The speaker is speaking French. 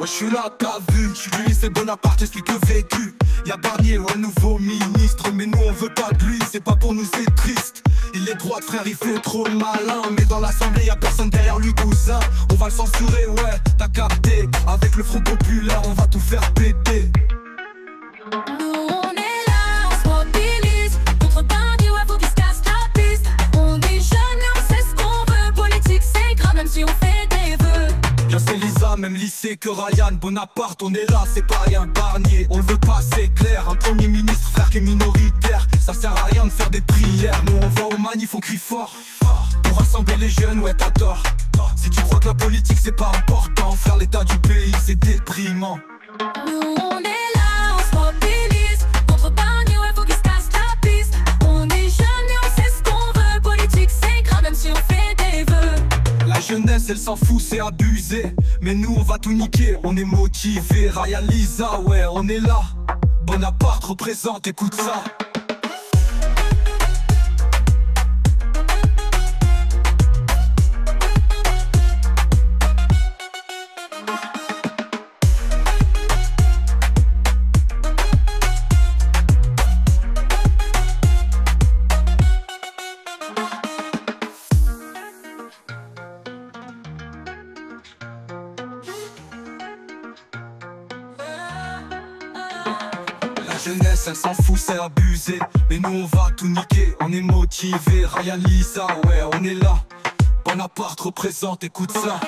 Ouais, je suis là, t'as vu, je lui laissé Bonaparte, j'explique le vécu. Y'a Barnier, ouais, nouveau ministre, mais nous on veut pas de lui, c'est pas pour nous, c'est triste. Il est droit, frère, il fait trop malin, mais dans l'assemblée y'a personne derrière lui, cousin. On va le censurer, ouais, t'as capté, avec le Front Populaire, on va tout faire péter. Même lycée que Ryan Bonaparte, on est là, c'est pas rien. Barnier, on le veut pas, c'est clair. Un premier ministre, frère, qui est minoritaire. Ça sert à rien de faire des prières. Nous on va aux manifs, on crie fort. Pour rassembler les jeunes, ouais, t'as tort. Si tu crois que la politique c'est pas important, frère, l'état du pays c'est déprimant. Nous on est là, on se mobilise. Contre Barnier, ouais, faut qu'il se casse la piste. On est jeunes et on sait ce qu'on veut. Politique c'est grave, même si on fait des vœux. La jeunesse, elle s'en fout, c'est abusé. Mais nous on va tout niquer, on est motivés. Ryan, Lisa, ouais, on est là. Bonaparte représente, écoute ça. La jeunesse, elle s'en fout, c'est abusé. Mais nous on va tout niquer, on est motivés. Ryan, Lisa, ouais, on est là. Bonaparte représente, écoute ça.